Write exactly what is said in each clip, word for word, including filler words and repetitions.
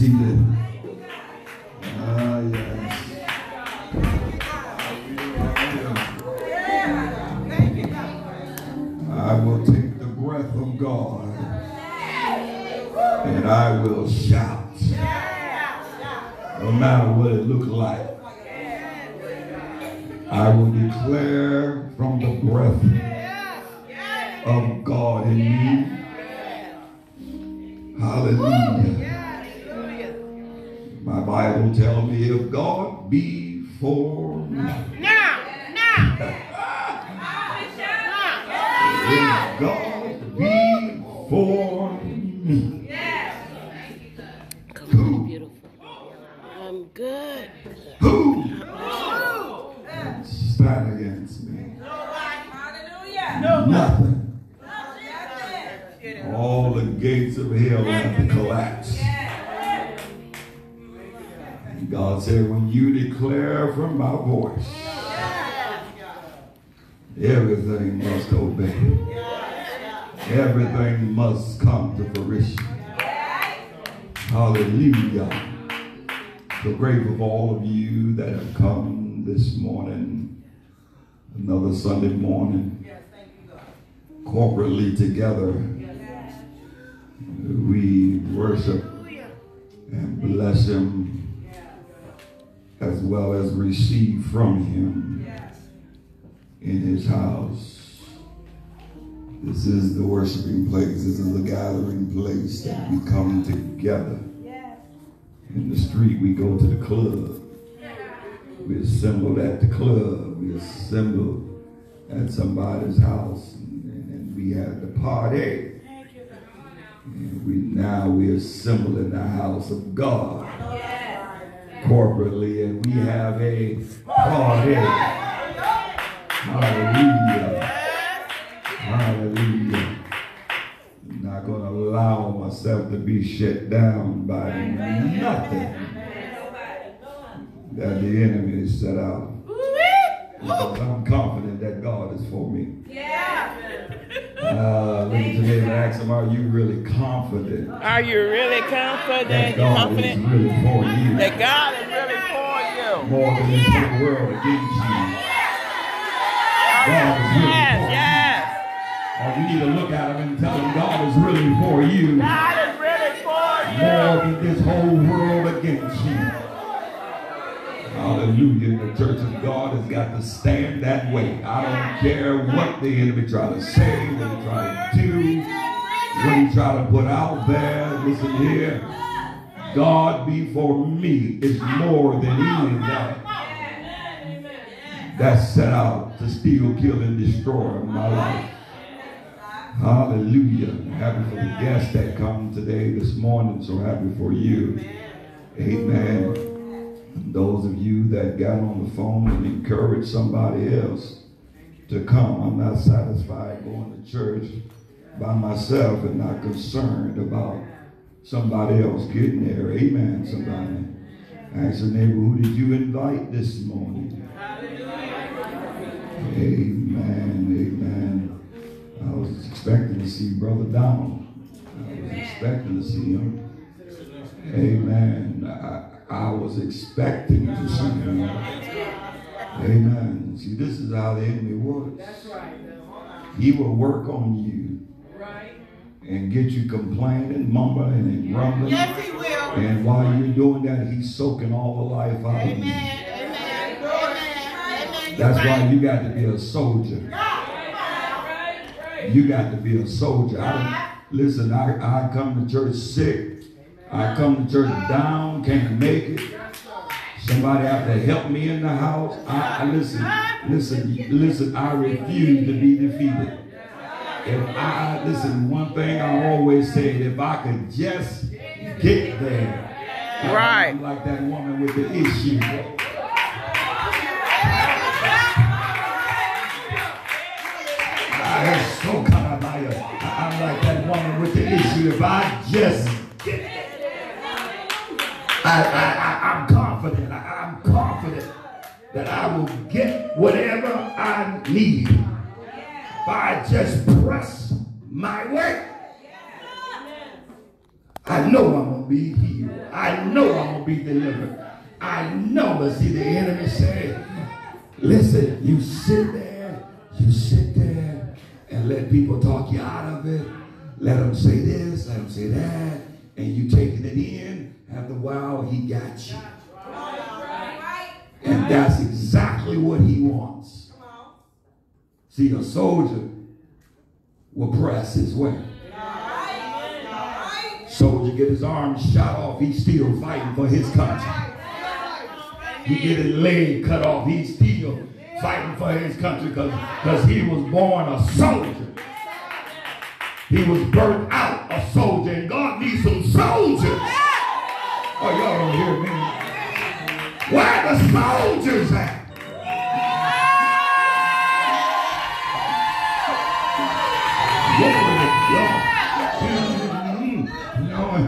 receive it. Ah, yes. I will take the breath of God and I will shout. No matter what it looks like, I will declare from the breath of God in me. Hallelujah. My Bible tells me, if God be for me. Now, now. If God be for me, who? I'm good. Who? Stand against me. Nothing. All the gates of hell have to collapse. And God said, when you declare from my voice, everything must obey. Everything must come to fruition. Hallelujah. So grateful for all of you that have come this morning, another Sunday morning, corporately together. We worship and bless Him as well as receive from Him in His house. This is the worshiping place. This is the gathering place that we come together. In the street, we go to the club. We assembled at the club. We assembled at somebody's house, and, and we had the party. And we now we assembled in the house of God corporately, and we have a party. Hallelujah. Hallelujah. I'm not going to allow myself to be shut down by nothing that the enemy set out. Because I'm confident that God is for me. Uh, look at your neighbor and ask them, are you really confident? Are you really confident? That God confident? Is really for you. That God is really for you. More than yeah. the world against you. God is really yes, for yes. you. Or we need to look at him and tell him, God is really for you. God is really for you. More than this whole world against you. Hallelujah. The church of God has got to stand that way. I don't care what the enemy try to say, what he try to do, what he try to put out there. Listen here. God be for me is more than any of that. That's set out to steal, kill, and destroy my life. Hallelujah. I'm happy for the guests that come today, this morning. So happy for you. Amen. And those of you that got on the phone and encouraged somebody else to come. I'm not satisfied going to church by myself and not concerned about somebody else getting there. Amen, somebody. Ask your neighbor, who did you invite this morning? Amen, amen. I was expecting to see Brother Donald. I was expecting to see him. Amen. I, I was expecting to see him. Amen. See, this is how the enemy works. He will work on you and get you complaining, mumbling, and grumbling. Yes, he will. And while you're doing that, he's soaking all the life out of you. That's why you got to be a soldier. You got to be a soldier. I, listen, I, I come to church sick. I come to church down, can't make it. Somebody have to help me in the house. I, I listen, listen, listen, I refuse to be defeated. If I, listen, one thing I always said, if I could just get there. Right. I'm like that woman with the issue. So kind of like a, I'm like that woman with the issue. If I just get it, I, I, I, I'm confident. I, I'm confident that I will get whatever I need. If I just press my way, I know I'm going to be healed. I know I'm going to be delivered. I know. But see, the enemy said, listen, you sit there, you sit there and let people talk you out of it. Let them say this, let them say that, and you taking it in. After a while, he got you. And that's exactly what he wants. See, a soldier will press his way. Soldier get his arm shot off, he's still fighting for his country. He get his leg cut off, he's still fighting for his country, because he was born a soldier. He was burnt out a soldier, and God needs some soldiers. Oh, y'all don't hear me. Where the soldiers at?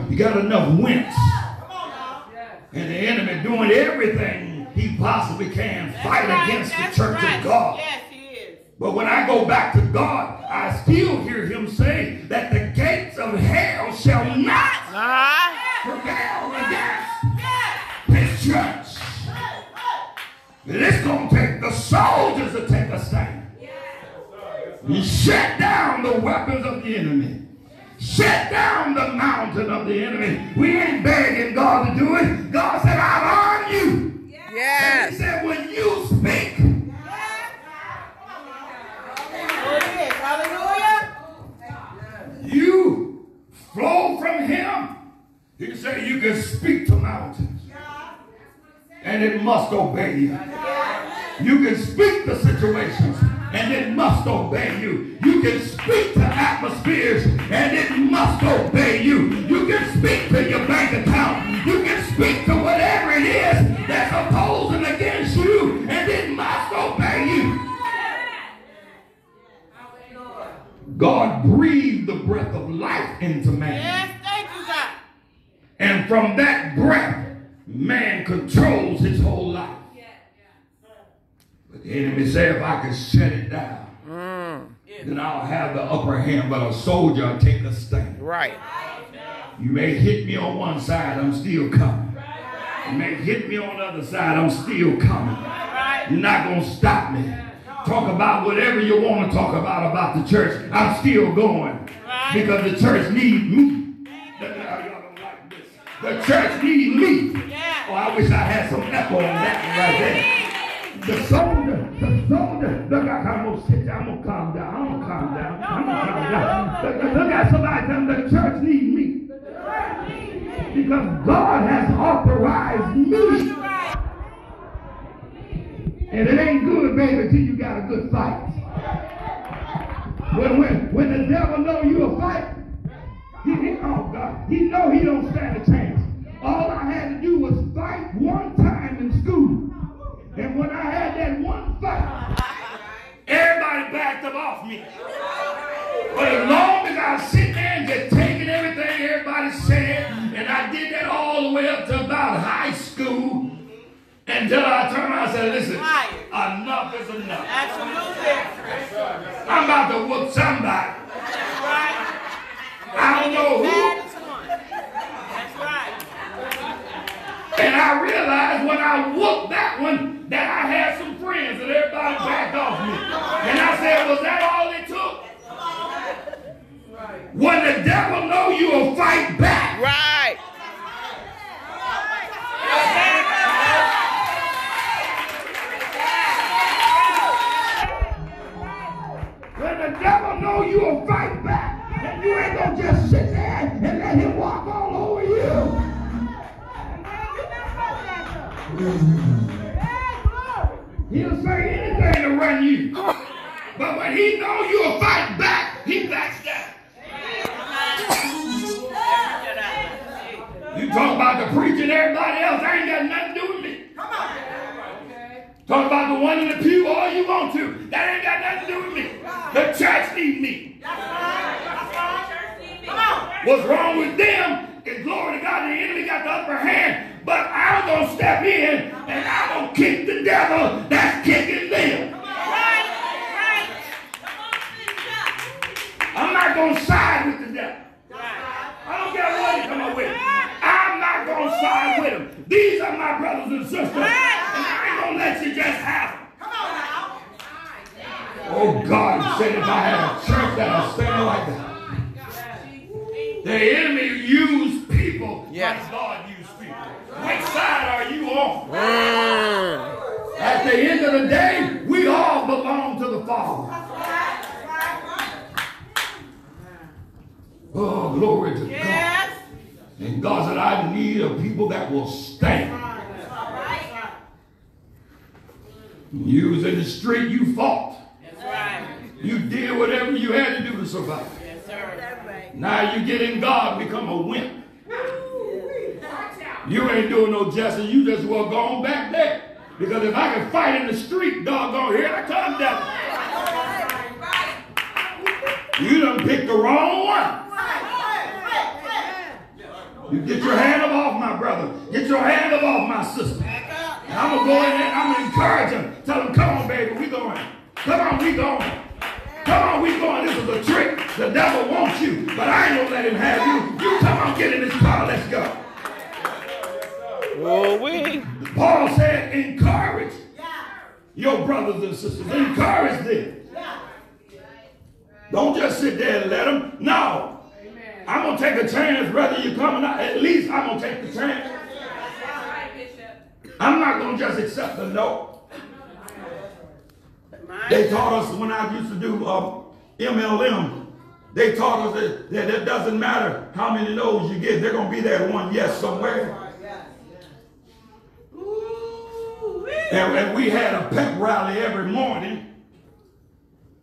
You got enough wimps, and the enemy doing everything he possibly can fight against the church of God. But when I go back to God, I still hear him say that the gates of hell shall not prevail against his church. And it's going to take the soldiers to take a stand. You shut down the weapons of the enemy. Shut down the mountain of the enemy. We ain't begging God to do it. God said, I'll arm you. Yes. And he said, when you speak. Yes. Hallelujah. You flow from him. He said, you can speak to mountains. And it must obey you. You can speak to situations. And it must obey you. You can speak to atmospheres, and it must obey you. You can speak to your bank account. You can speak to whatever it is that's opposing against you, and it must obey you. God breathed the breath of life into man. And from that breath, man controls his whole life. The enemy said, if I can shut it down, mm. then I'll have the upper hand. But a soldier will take a stand. Right. You may hit me on one side, I'm still coming. Right. You may hit me on the other side, I'm still coming. Right. You're not going to stop me. Talk about whatever you want to talk about about the church. I'm still going. Right. Because the church needs me. The church needs me. Yeah. Oh, I wish I had some echo on that one right there. The soldier, the soldier, look, I'm gonna sit down, I'm gonna calm down, I'm gonna calm down, I'm gonna calm down. Look, look at somebody telling the church needs me. Because God has authorized me. And it ain't good, baby, till you got a good fight. When, when, when the devil know you a fight, he, he, oh God, he know he don't stand a chance. All I had to do was fight one time in school. And when I had that one fight, everybody backed up off me. But as long as I was sitting there and just taking everything everybody said, and I did that all the way up to about high school, until I turned around and said, listen, enough is enough. Absolutely. I'm about to whoop somebody. That's right. I don't know who. And I realized when I whooped that one that I had some friends and everybody backed off me. And I said, was that all it took? When the devil know you'll fight back. Right. When the devil know you'll fight back, and you ain't gonna just sit there and let him walk all over you. He'll say anything to run you. But when he knows you'll fight back, he backs down. You talk about the preacher and everybody else, I ain't got nothing to do with me. Come on. Talk about the one in the pew all you want to. That ain't got nothing to do with me. The church needs me. What's wrong with them is, glory to God, the enemy got the upper hand. But I'm going to step in, and I'm going to kick the devil that's kicking them. I'm not going to side with the devil. I don't care what he come up with. Oh God, he said if I had a church that was standing like that. The enemy used people yes. like God used people. Which side are you on? Mm. At the end of the day, we all belong to the Father. Oh, glory to yes. God. And God said, I need a people that will stand. You was in the street, you fought. That's right. You did whatever you had to do to survive. Yes, sir. Now you get in God and become a wimp. You ain't doing no justice. You just well gone back there. Because if I can fight in the street, doggone, here I come down. You done picked the wrong one. You get your hand up off my brother. Get your hand up off my sister. And I'm going to go in there and I'm going to encourage them. Tell them, come on, baby, we going. Come on, we going. Come on, we going. This is a trick. The devil wants you, but I ain't going to let him have you. You come on, get in this car. Let's go. Well, we. Paul said, encourage your brothers and sisters. Encourage them. Don't just sit there and let them. No. I'm going to take a chance whether you come or not. At least I'm going to take the chance. I'm not going to just accept the no. They taught us when I used to do uh, M L M, they taught us that, that it doesn't matter how many no's you get. They're going to be that one yes somewhere. And, and we had a pep rally every morning,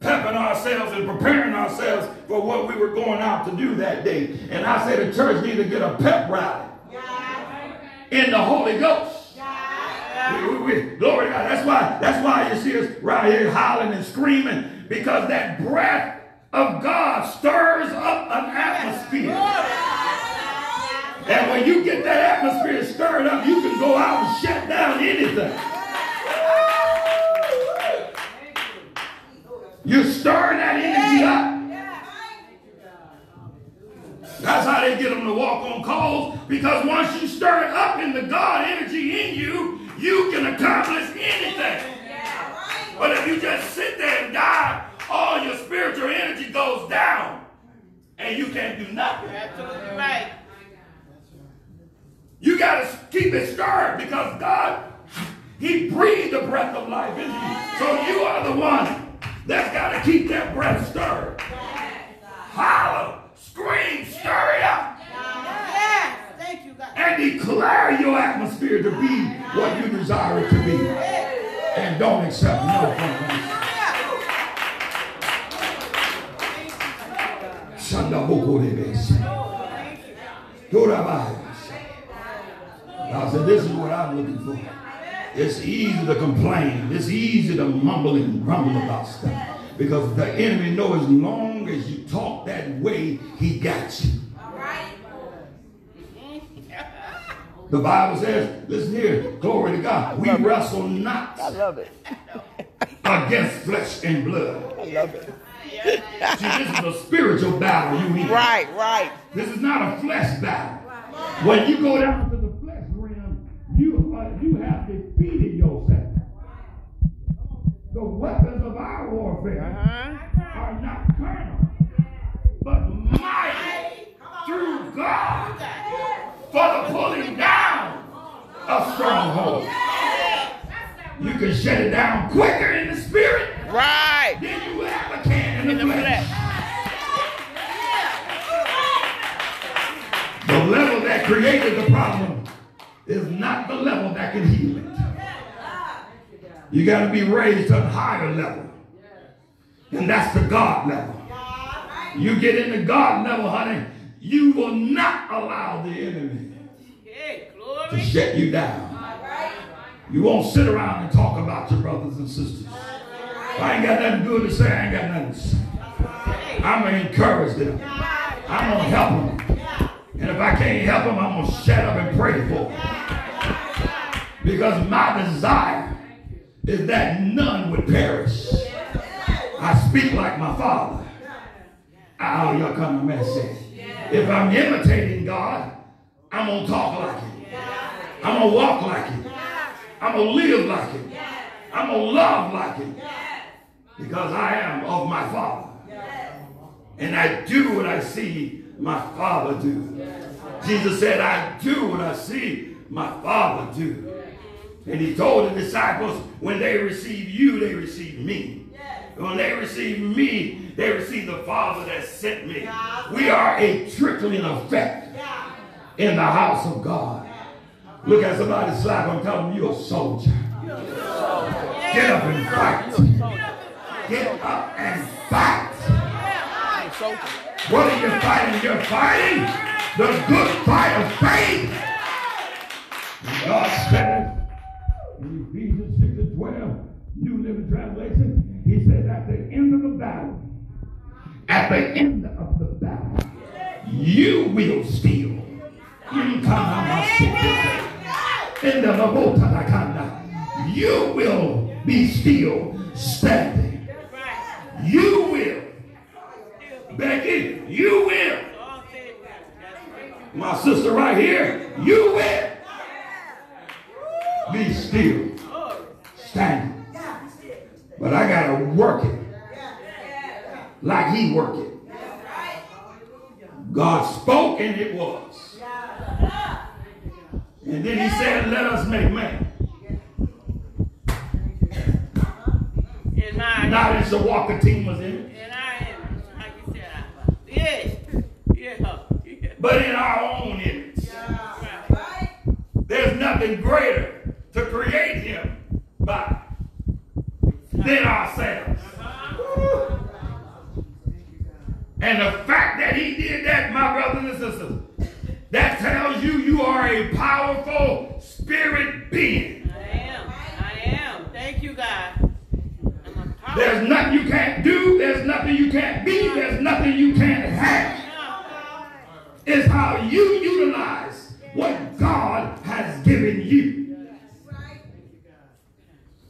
pepping ourselves and preparing ourselves for what we were going out to do that day. And I said the church needed to get a pep rally in the Holy Ghost. We, we, we, glory to God. That's why, that's why you see us right here howling and screaming, because that breath of God stirs up an atmosphere. And when you get that atmosphere stirred up, you can go out and shut down anything. You stir that energy up. That's how they get them to walk on coals, because once you stir it up in the God energy in you, you can accomplish anything. But if you just sit there and die, all your spiritual energy goes down and you can't do nothing. Absolutely right. You got to keep it stirred, because God, he breathed the breath of life into you. So you are the one that's got to keep that breath stirred. Holler, scream, stir it up. And declare your atmosphere to be what you desire it to be. And don't accept no compromise. I said, this is what I'm looking for. It's easy to complain. It's easy to mumble and grumble about stuff. Because the enemy knows as long as you talk that way, he got you. The Bible says, listen here, glory to God, we wrestle it. not I love it. against flesh and blood. I love it. See, this is a spiritual battle you need. Right, right. This is not a flesh battle. Right. When you go down to the flesh realm, you, uh, you have defeated yourself. The weapons of our warfare uh-huh. are not carnal, but mighty through God. For the pulling down of strongholds. You can shut it down quicker in the spirit right. than you ever can in the flesh. The level that created the problem is not the level that can heal it. You got to be raised to a higher level. And that's the God level. You get in the God level, honey, you will not allow the enemy yeah, to shut you down. Right. You won't sit around and talk about your brothers and sisters. Right. I ain't got nothing good to say. I ain't got nothing to say. Right. I'm going to encourage them. Yeah. I'm going to help them. Yeah. And if I can't help them, I'm going to shut up and pray for them. Yeah. Because my desire is that none would perish. Yeah. I speak like my Father. Oh, y'all come to message. If I'm imitating God, I'm going to talk like him. I'm going to walk like him. I'm going to live like him. I'm going to love like him. because I am of my Father. Yes. And I do what I see my Father do. Yes. Jesus said, I do what I see my Father do. Yes. And he told the disciples, when they receive you, they receive me. Yes. When they receive me, they receive the Father that sent me. Yes. We are a trickling effect yes. in the house of God. Yes. Look at somebody's slap and tell them, you're a soldier. You're a soldier. Get up and fight. Get up and fight. What are you fighting? You're fighting the good fight of faith. God said in Ephesians six and twelve, New Living Translation, he said at the end of the battle, at the end of the battle, you will steal. You will be still standing. You will. Becky, you will. My sister right here, you will. Be still standing. But I got to work it like he worked it. God spoke and it was. And then he said, let us make man. Not as the Walker team was in it. But in our own image. There's nothing greater to create him by than ourselves. And the fact that he did that, my brothers and sisters, that tells you you are a powerful spirit being. I am. I am. Thank you, God. There's nothing you can't do. There's nothing you can't be. There's nothing you can't have. It's how you utilize what God has given you.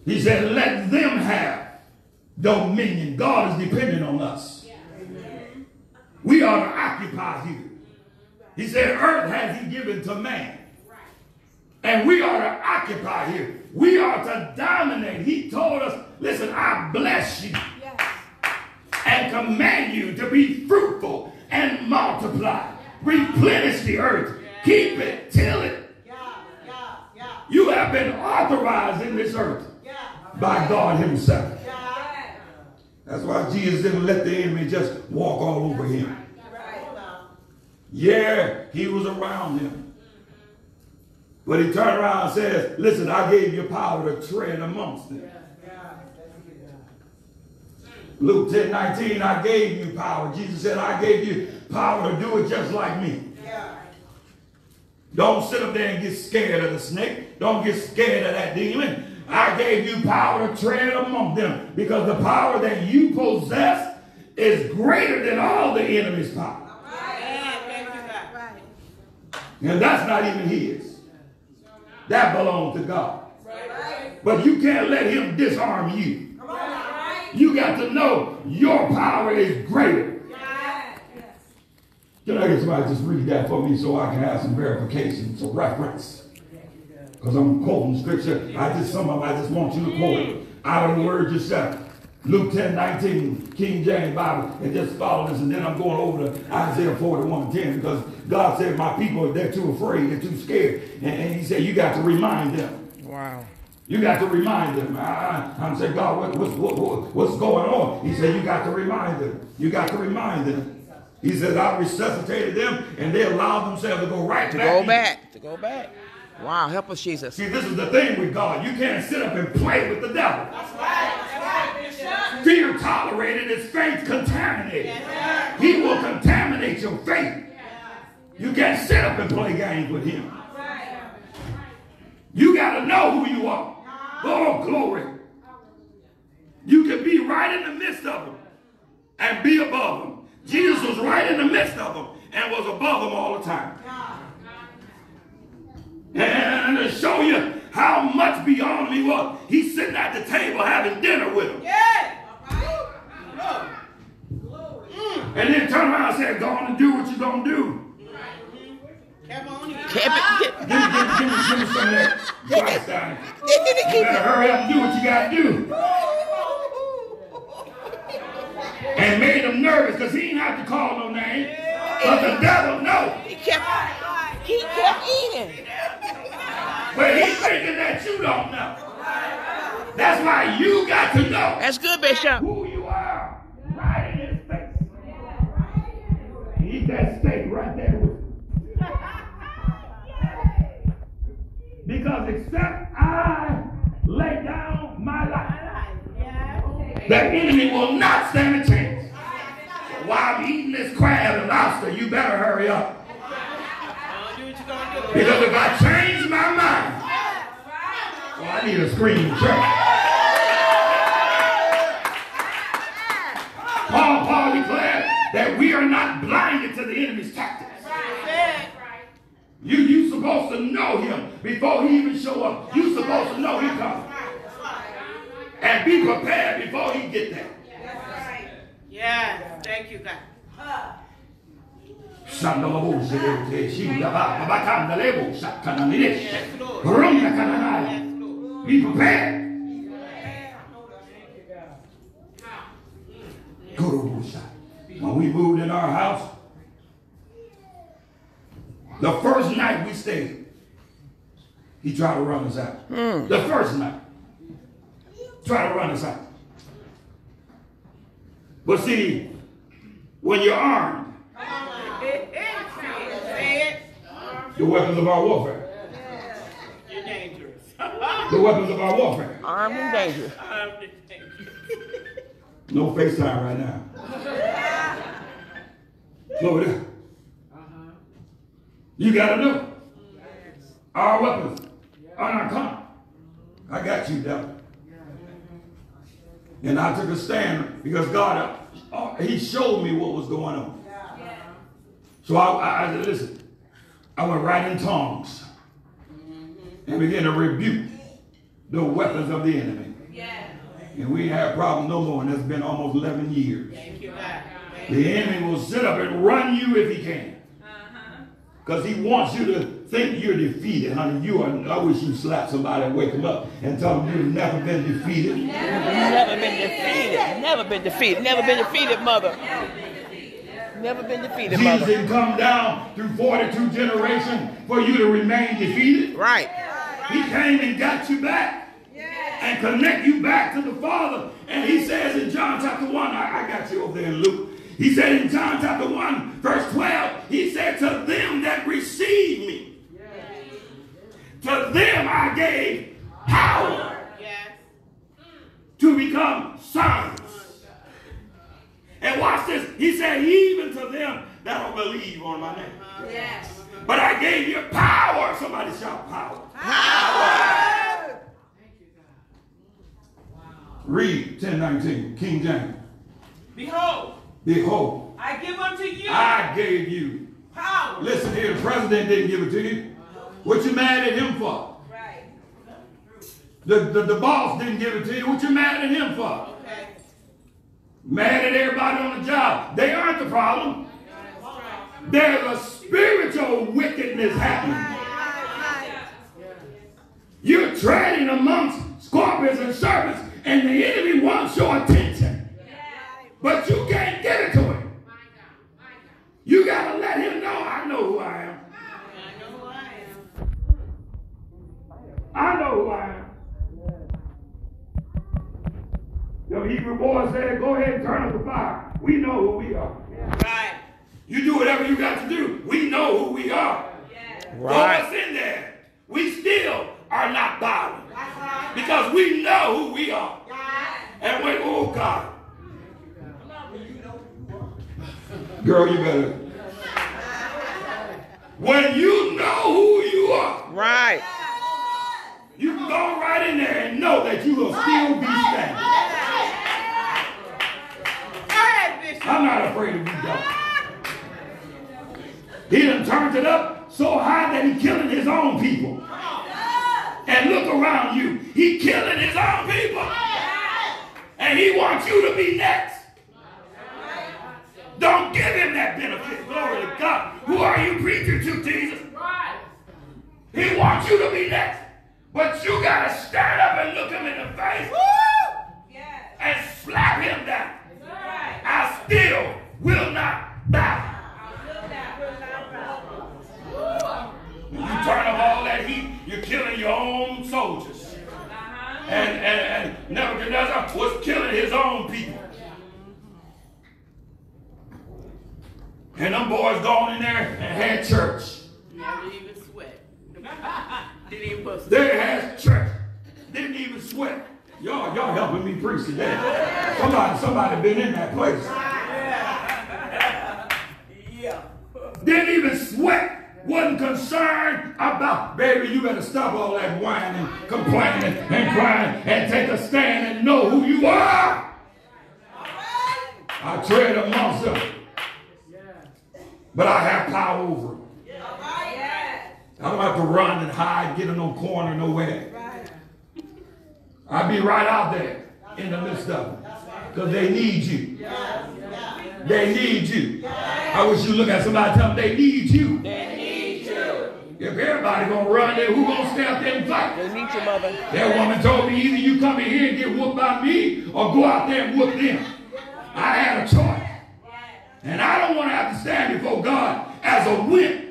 He said, let them have dominion. God is dependent on us. We are to occupy here. He said, earth has he given to man. And we are to occupy here. We are to dominate. He told us, listen, I bless you yes. and command you to be fruitful and multiply. Yes. Replenish the earth. Yes. Keep it, till it. Yeah. Yeah. Yeah. You have been authorized in this earth yeah. by God himself. Yeah. That's why Jesus didn't let the enemy just walk all over him. Right. Yeah, he was around him. But he turned around and says, listen, I gave you power to tread amongst them. Luke ten nineteen, I gave you power. Jesus said, I gave you power to do it just like me. Yeah. Don't sit up there and get scared of the snake. Don't get scared of that demon. I gave you power to tread among them because the power that you possess is greater than all the enemy's power. And that's not even his. That belongs to God. Right. But you can't let him disarm you. Right. You got to know your power is greater. Yes. Can I get somebody to just read that for me so I can have some verification, some reference? Because I'm quoting scripture. I just, some of them, I just want you to quote it out of the word yourself. Luke ten nineteen, King James Bible, and just follow this. And then I'm going over to Isaiah forty-one ten because God said, my people, they're too afraid, they're too scared. And, and he said, you got to remind them. Wow. You got to remind them. I, I'm saying, God, what, what, what, what's going on? He said, you got to remind them. You got to remind them. He said, I resuscitated them, and they allowed themselves to go right to back. To go back. To go back. Wow, help us, Jesus. See, this is the thing with God. You can't sit up and play with the devil. That's right. Fear tolerated is faith contaminated. Yes, he will contaminate your faith. Yes, you can't sit up and play games with him. Right. You got to know who you are. Oh, glory. You can be right in the midst of them and be above them. Jesus was right in the midst of them and was above them all the time. And to show you how much beyond me was, he's sitting at the table having dinner with him. Yeah. And then turn around and say, go on and do what you're going to do. Come on. Keep it. Give me some of that. Hurry up and do what you got to do. him nervous because he didn't have to call no name. But the devil, no. He kept, he kept eating. But he's thinking that you don't know. That's why you got to know. That's good, Bishop. Who you are right in his face. Eat that steak right there with you. Because except I lay down my life, the enemy will not stand a chance. While I'm eating this crab and lobster, you better hurry up. Because if I change my mind, oh, I need a scream church. Paul, Paul declared that we are not blinded to the enemy's tactics. You, you supposed to know him before he even show up. You supposed to know he comes. And be prepared before he get there. Yeah, thank you, God. Be prepared. When we moved in our house, the first night we stayed, he tried to run us out. Mm. The first night. Tried to run us out. But see, when you're armed, the weapons of our warfare. You're dangerous. The weapons of our warfare. Armed and dangerous. No FaceTime right now. Over there. You gotta know. Our weapons are not common. I got you, devil. And I took a stand because God, uh, he showed me what was going on. So I, I, I said, listen. I went right in tongues and began to rebuke the weapons of the enemy. Yes. And we ain't had a problem no more, and that's been almost eleven years. Thank you, God. The enemy will sit up and run you if he can. Because he wants you to think you're defeated, honey. You are. I wish you slapped somebody and wake them up and tell them you've never been defeated. Never been defeated. Never been defeated. Never been defeated, mother. Never been defeated, mother. Jesus didn't come down through forty-two generations for you to remain defeated. Right. He came and got you back and connect you back to the Father. And he says in John chapter one, I, I got you over there in Luke. He said in John chapter one, verse twelve, he said, to them that received me, to them I gave power to become sons. And watch this. He said, even to them that don't believe on my name. Yes. But I gave you power. Somebody shout power. Power. Power. Thank you, God. Wow. Read ten nineteen, King James. Behold. Behold. I give unto you. I gave you. Power. Listen here, the president didn't give it to you. What you mad at him for? Right. The, the, the boss didn't give it to you. What you mad at him for? Okay. Mad at everybody on the job. They aren't the problem. There's a spiritual wickedness happening. You're treading amongst scorpions and serpents, and the enemy wants your attention. But you can't give it to him. You got to let him know, I know who I am. I know who I am. The Hebrew boy said, go ahead and turn up the fire. We know who we are. Yeah. Right. You do whatever you got to do. We know who we are. Yeah. Right. Throw us in there. We still are not bowing. Right. Because we know who we are. Right. And we, oh God. Girl, you better. When you know who you are. Right. You can go right in there and know that you will still be standing. I'm not afraid of you, God. He done turned it up so high that he killing his own people. And look around you. He killing his own people. And he wants you to be next. Don't give him that benefit. Glory to God. Who are you preaching to, Jesus? He wants you to be next. But you got to stand up and look him in the face. And slap him down. I still And them boys gone in there and had church. Never even sweat. Didn't even push. They had church. Didn't even sweat. Y'all, y'all helping me preach today. Somebody, somebody been in that place. Yeah. Didn't even sweat. Wasn't concerned about, baby, you better stop all that whining, complaining, and crying, and take a stand and know who you are. I tread amongst them, but I have power over them. I don't have to run and hide, get in no corner, nowhere. I'll be right out there in the midst of them, because they need you. They need you. I wish you look at somebody and tell them they need you. If everybody gonna run there, who gonna stay out there and fight? They need you, mother. That woman told me, either you come in here and get whooped by me or go out there and whoop them. I had a choice. And I don't want to have to stand before God as a wimp.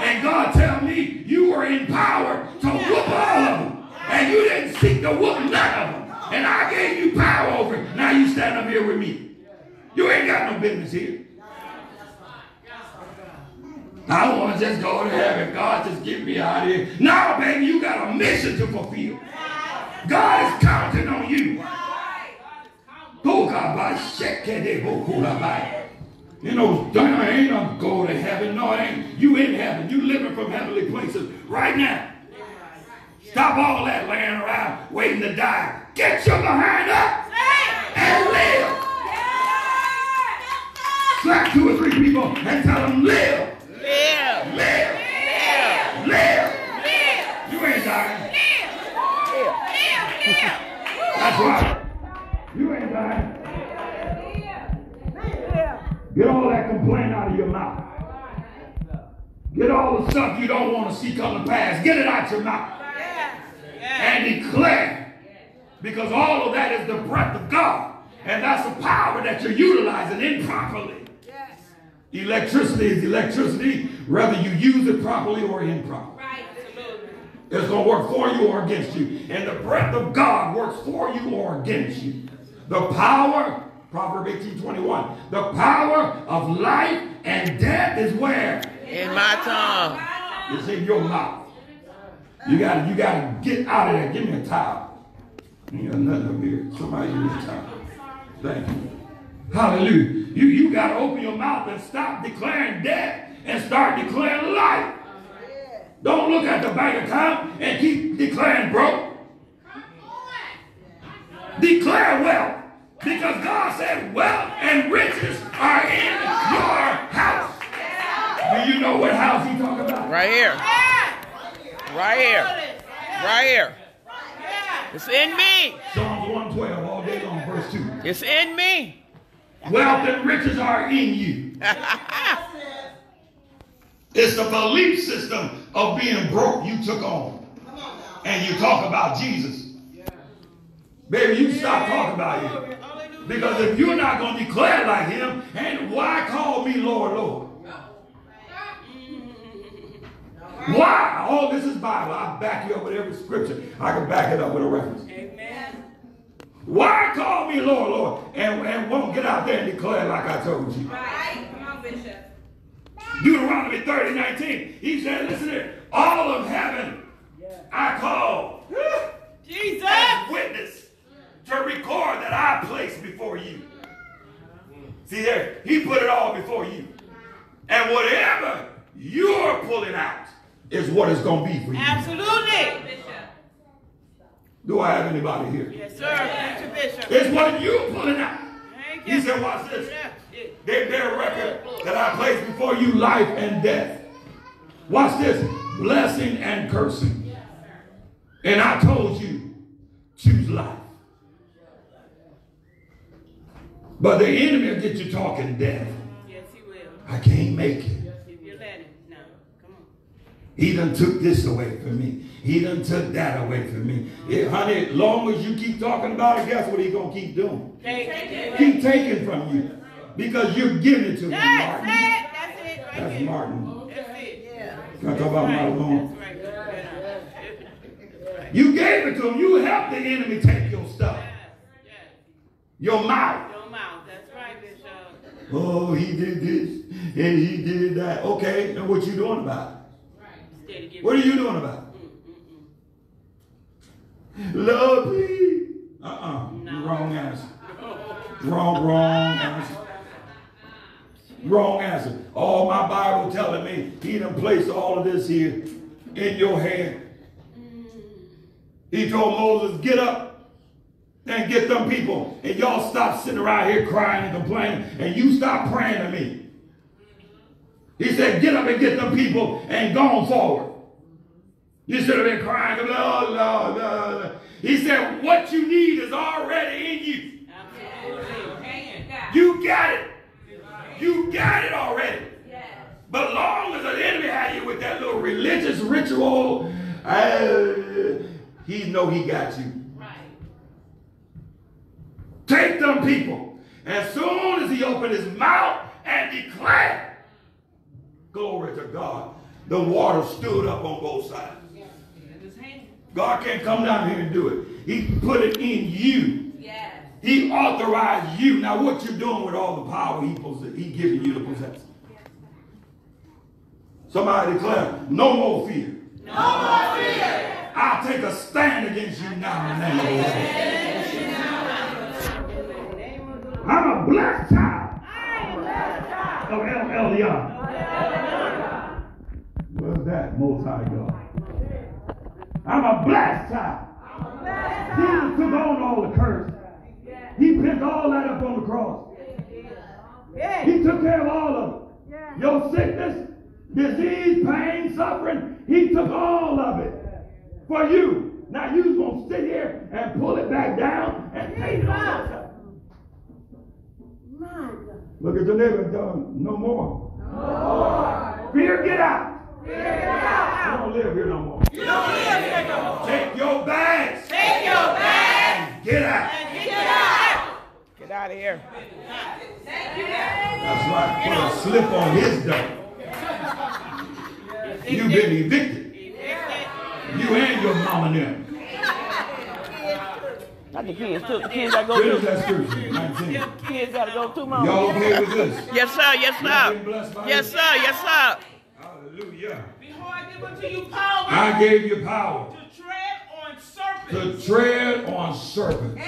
And God tell me you were empowered to whoop all of them. And you didn't seek to whoop none of them. And I gave you power over it. Now you stand up here with me. You ain't got no business here. I don't want to just go to heaven. God, just get me out of here. No, baby, you got a mission to fulfill. God is counting on you. You know, I ain't no go to heaven. No, it ain't. You in heaven. You living from heavenly places right now. Stop all that laying around waiting to die. Get your behind up and live. Slap two or three people and tell them live. Live. Live. Live. Live. Live. Live. You ain't dying. Live. Live. Live. That's right. You ain't dying. Live. Get all that complaint out of your mouth. Get all the stuff you don't want to see come to pass. Get it out your mouth. Yes. And declare. Because all of that is the breath of God. And that's the power that you're utilizing improperly. Electricity is electricity, whether you use it properly or improperly. Right. It's going to work for you or against you. And the breath of God works for you or against you. The power, Proverbs eighteen twenty-one, the power of life and death is where? In my tongue. It's in your mouth. You got you to get out of there. Give me a towel. You got nothing up here. Somebody use a towel. Thank you. Hallelujah. You, you got to open your mouth and stop declaring death and start declaring life. Don't look at the bank account and keep declaring broke. Declare wealth. Because God said wealth and riches are in your house. Do you know what house he talking about? Right here. Right here. Right here. It's in me. Psalms one twelve all day long, verse two. It's in me. Wealth and riches are in you. It's the belief system of being broke you took on. And you talk about Jesus. Baby, you stop talking about him. Because if you're not going to declare like him, and why call me Lord, Lord? Why? All this is Bible. I back you up with every scripture. I can back it up with a reference. Amen. Why call me Lord, Lord, and, and won't get out there and declare like I told you? Right. Come on, Bishop. Deuteronomy thirty nineteen. He said, listen here, all of heaven yeah. I call Jesus as witness to record that I placed before you. See there, he put it all before you. And whatever you're pulling out is what it's going to be for you. Absolutely. Bishop. Do I have anybody here? Yes, sir. Yeah. Bishop. It's what you're pulling out. He said, watch this. They bear record that I placed before you life and death. Watch this. Blessing and cursing. And I told you, choose life. But the enemy will get you talking death. Yes, he will. I can't make it. He done took this away from me. He done took that away from me. Yeah, honey, as long as you keep talking about it, guess what he's going to keep doing? Take, take keep taking from you. Because you're giving it to him, Martin. It. That's it. Right That's here. Martin. Okay. That's it. Yeah. Can I talk about my loan? Right. Right. You gave it to him. You helped the enemy take your stuff. Yes. Yes. Your mouth. Your mouth. That's right, Bishop. oh, he did this and he did that. Okay, now what you doing about it? Right. What are you doing about it? Mm-mm-mm. Love me. Uh-uh. No. Wrong answer. Wrong, wrong answer. Wrong answer. All my Bible telling me he done placed all of this here in your hand. He told Moses, get up and get them people. And y'all stop sitting around here crying and complaining. And you stop praying to me. He said, get up and get them people and go on forward. You should have been crying. Oh, Lord, Lord, Lord. He said, what you need is already in you. You got it. You got it already. Yes. But long as the enemy had you with that little religious ritual, uh, he know he got you. Right. Take them people. As soon as he opened his mouth and declared, glory to God, the water stood up on both sides. Yes. God can't come down here and do it. He put it in you. Yes. He authorized you. Now, what you're doing with all the power he he's giving you to possess? Somebody declare, no more fear. No more fear. I'll take a stand against you now in the name of Jesus. I'm a black child. I'm a black child of El Elyon. Where's that Most High God? I'm a black child. I'm a black child. Jesus took on all the curse. He picked all that up on the cross. Yeah. He took care of all of it. Yeah. Your sickness, disease, pain, suffering, he took all of it for you. Now you're going to sit here and pull it back down and take it off. Look at your neighbor, no more. No more. Fear, get out. Fear, get out. You don't live here no more. You don't live here no more. Take your bags. Take your bags. And get out. And get out. Get out of here. That's right. Put a slip on his door. You've been evicted. You and your mama now. Not the kids too. The kids gotta go too. The kids gotta go too, mama. Y'all okay with this? Yes, sir. Yes, sir. Yes, sir. Yes, sir. Hallelujah. Before I give unto you power, I gave you power to tread on serpents. To tread on serpents.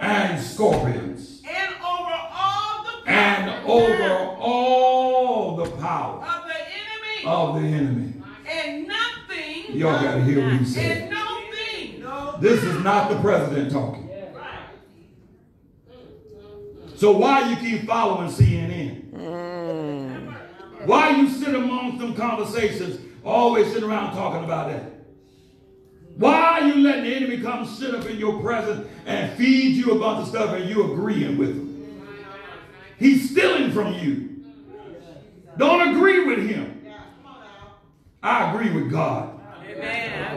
And scorpions. And over all the power. And over all the power. Of the enemy. Of the enemy. And nothing. Y'all got to hear what he said. And nothing. This is not the president talking. Right. So why you keep following C N N? Mm. Why you sit among some conversations always sitting around talking about that? Why are you letting the enemy come sit up in your presence and feed you a bunch of stuff and you agreeing with him? He's stealing from you. Don't agree with him. I agree with God. Amen.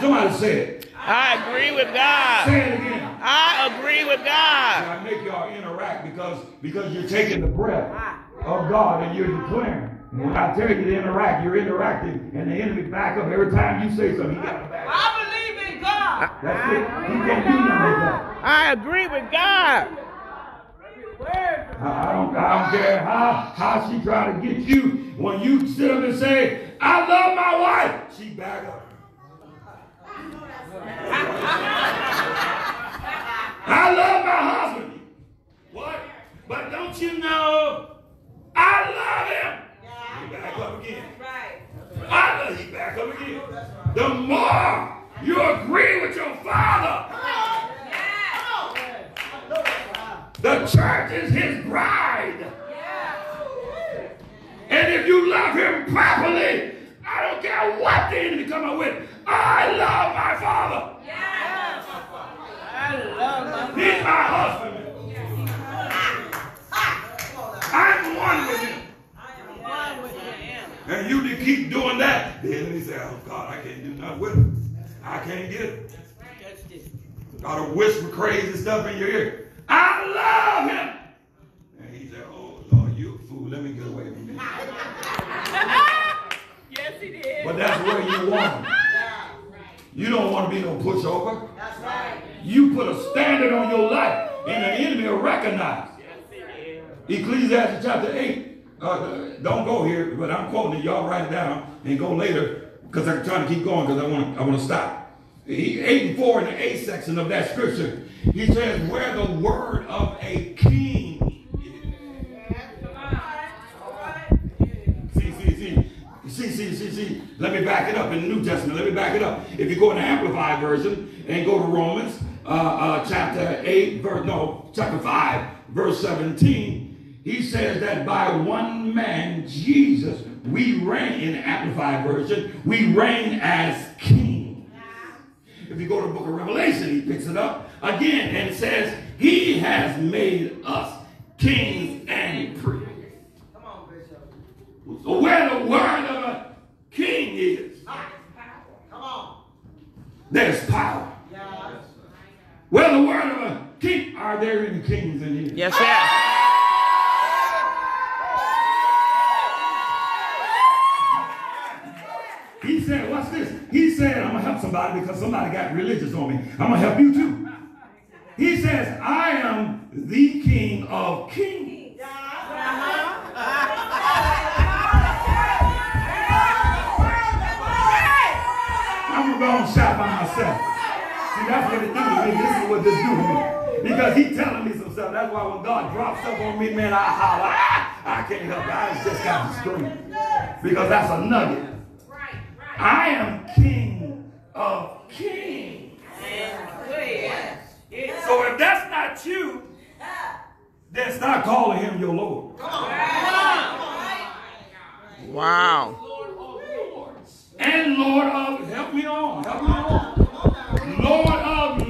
Somebody say it. I agree with God. Say it again. I agree with God. I make y'all interact because, because you're taking the breath of God and you're declaring. When I tell you to interact, you're interacting, and the enemy back up every time you say something. He got to back up. I believe in God. That's it. He can't do nothing with that. I agree with God. I don't, I don't care how, how she try to get you. When you sit up and say, I love my wife, she back up. I love my husband. What? But don't you know, I love him. He back up again. I love you back up again. The more you agree with your father, the church is his bride. And if you love him properly, I don't care what the enemy come up with. I love my father. I love my father. He's my husband. I'm one with him. And you to keep doing that, the enemy says, oh God, I can't do nothing with it. I can't get it. Got to whisper crazy stuff in your ear. I love him. And he said, oh Lord, you a fool. Let me get away from this. Yes, he did. But that's where you want him. You don't want to be no pushover. That's right. You put a standard on your life, and the enemy will recognize. Yes, he did. Ecclesiastes chapter eight. Uh, don't go here, but I'm quoting it. Y'all write it down and go later because I'm trying to keep going because I want I want to stop. eight and four in the eighth section of that scripture. He says, where the word of a king is. See, see, see. See, see, see, see. Let me back it up in the New Testament. Let me back it up. If you go to the Amplified Version and go to Romans uh, uh, chapter eight, verse, no, chapter five, verse seventeen, he says that by one man, Jesus, we reign, in the Amplified Version, we reign as king. If you go to the book of Revelation, he picks it up again and says, he has made us kings and priests. Come on, Bishop. So where the word of a king is, ah, come on, there's power. Yes. Where the word of a king, are there any kings in here? Yes, sir. Ah! He said, watch this. He said, I'm going to help somebody because somebody got religious on me. I'm going to help you too. He says, I am the king of kings. I'm going to go and shout by myself. See, that's what it does to me. This is what this do to me. Because he's telling me some stuff. That's why when God drops stuff on me, man, I holler. I, I can't help it. I just got to scream. Because that's a nugget. I am king of kings. So if that's not you, then start calling him your Lord. Wow. And Lord of, help me on, help me on. Lord of,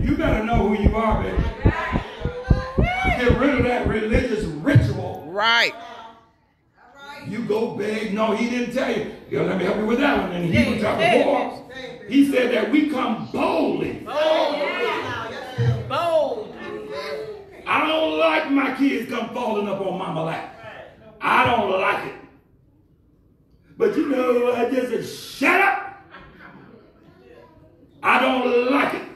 you better know who you are, baby. Get rid of that religious ritual. Right. You go beg. No, he didn't tell you. Yo, let me help you with that one. And he David, was talking more. He said that we come boldly. Boldly. Yeah. Bold. I don't like my kids come falling up on mama lap. I don't like it. But you know, I just said, shut up. I don't like it.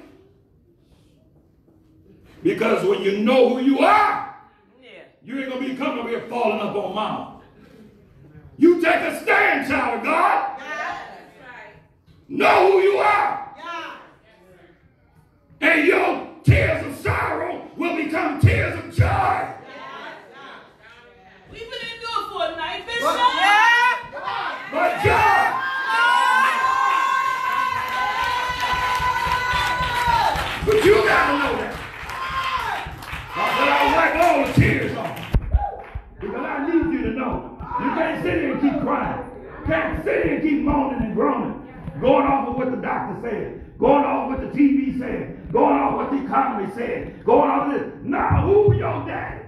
Because when you know who you are, you ain't going to be coming over here falling up on mama. You take a stand, child of God. Yeah, right. Know who you are. Yeah. And your tears of sorrow will become tears of joy. Yeah. We didn't do it for a night, Bishop. But, yeah. but joy. Yeah. But you got to know that. I wipe all the tears off. Because I need you to know. You can't sit here and keep crying. Can't sit here and keep moaning and groaning. Going off of what the doctor said. Going off what the T V said. Going off what the economy said. Going off this. Nah, who your daddy?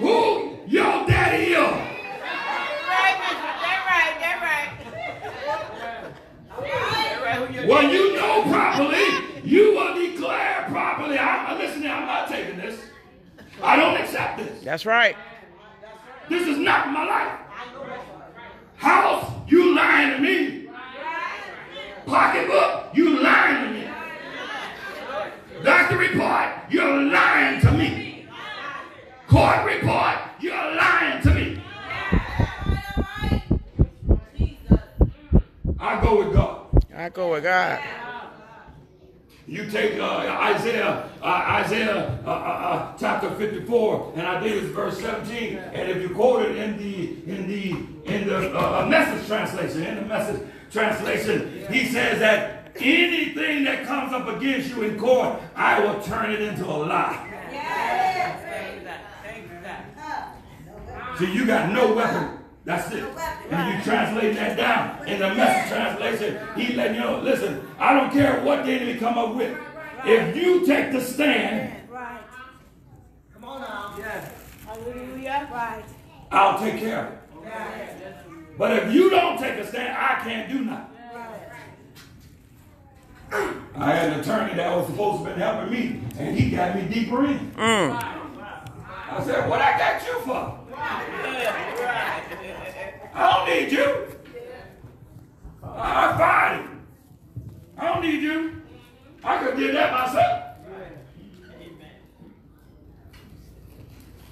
Who your daddy is? That right, that right, that right. Well, you know properly, you will declare properly. I'm listening. I'm not taking this. I don't accept this. That's right. This is not my life. House, you lying to me. Pocketbook, you lying to me. Doctor report, you're lying to me. Court report, you're lying to me. I go with God. I go with God. You take uh, Isaiah, uh, Isaiah uh, uh, chapter fifty-four, and I believe it's verse seventeen. And if you quote it in the in the in the uh, message translation, in the message translation, he says that anything that comes up against you in court, I will turn it into a lie. So you got no weapon. That's it. And you translate that down in the message translation. He let you know, listen, I don't care what the enemy come up with. If you take the stand, come on now. Hallelujah. I'll take care of it. But if you don't take a stand, I can't do nothing. I had an attorney that was supposed to be helping me, and he got me deeper in. Mm. I said, what I got you for? I don't need you. I fired him. I don't don't need you. I could get that myself.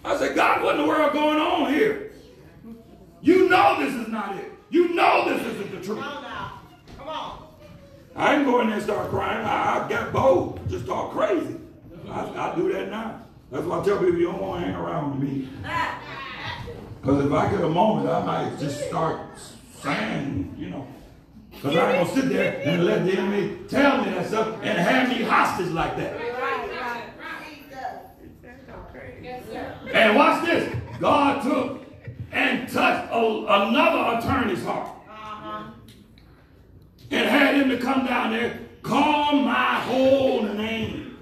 I said, God, what in the world going on here? You know this is not it. You know this isn't the truth. No, no. Come on. I didn't go in there and start crying. I, I got bold. Just talk crazy. I, I do that now. That's why I tell people you don't want to hang around with me. Because if I get a moment, I might just start saying, you know. Because I ain't going to sit there and let the enemy tell me that stuff and have me hostage like that. And watch this. God took and touched a, another attorney's heart. Uh-huh. And had him to come down there, call my whole name.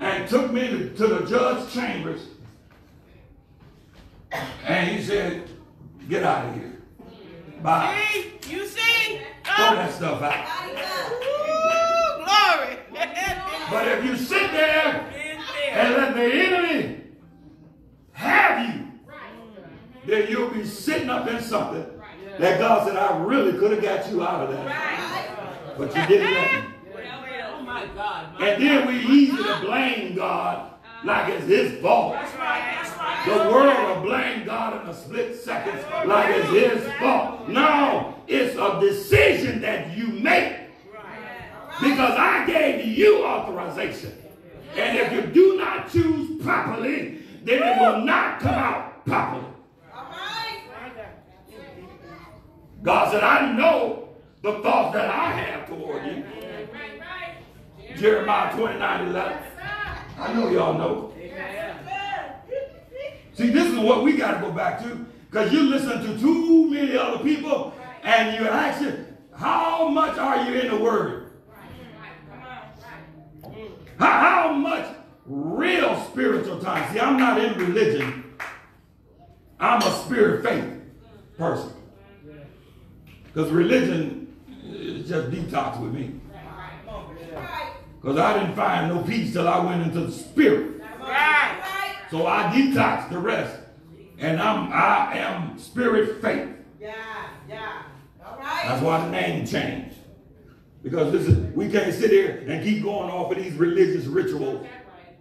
And took me to, to the judge's chambers. And he said, get out of here. Bye. See? You see? Throw that stuff out. Woo, glory. But if you sit there and let the enemy have you, right, then you'll be sitting up in something, right, that God said, I really could have got you out of that. Right. But you didn't let me. Oh my God, my and then we easy to blame God like it's his fault. That's right, that's right. The world will blame God in a split second like it's his fault. No, it's a decision that you make. Because I gave you authorization. And if you do not choose properly, then it will not come out properly. God said, I know the thoughts that I have toward you. Jeremiah twenty-nine eleven. I know y'all know. See, this is what we got to go back to. Because you listen to too many other people and you ask you, how much are you in the Word? How much real spiritual time? See, I'm not in religion. I'm a spirit faith person. Because religion is just detox with me. Because I didn't find no peace till I went into the spirit. So I detoxed the rest. And I'm, I am spirit faith. That's why the name changed. Because listen, we can't sit here and keep going off of these religious rituals.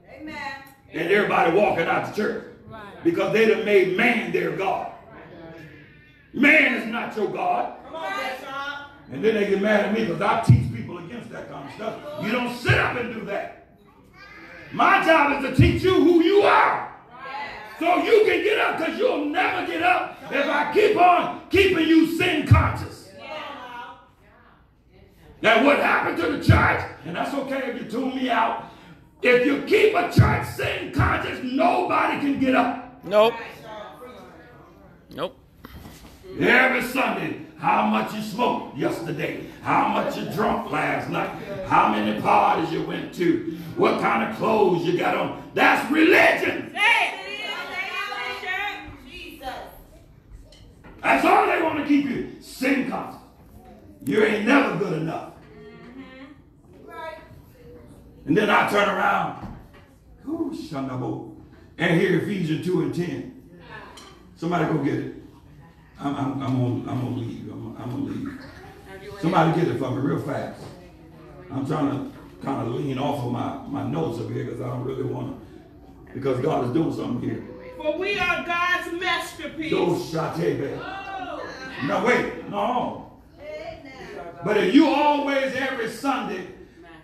Amen. And everybody walking out the church. Right. Because they done made man their God. Right. Man is not your God. Come on, right. And then they get mad at me because I teach people against that kind of stuff. You don't sit up and do that. My job is to teach you who you are. Right. So you can get up, because you'll never get up if I keep on keeping you sin conscious. Now what happened to the church, and that's okay if you tune me out, if you keep a church sin conscious, nobody can get up. Nope. Nope. Every Sunday, how much you smoked yesterday, how much you drunk last night, how many parties you went to, what kind of clothes you got on. That's religion. That's all they want to keep you, sin conscious. You ain't never good enough. Mm-hmm. Right. And then I turn around, ooh, shandabo, and hear Ephesians two and ten. Somebody go get it. I'm, I'm, I'm gonna, I'm gonna leave. I'm, I'm gonna leave. Somebody get it for me real fast. I'm trying to kind of lean off of my, my notes up here because I don't really want to, because God is doing something here. For we are God's masterpiece. Oh. No, wait, no. But if you always, every Sunday,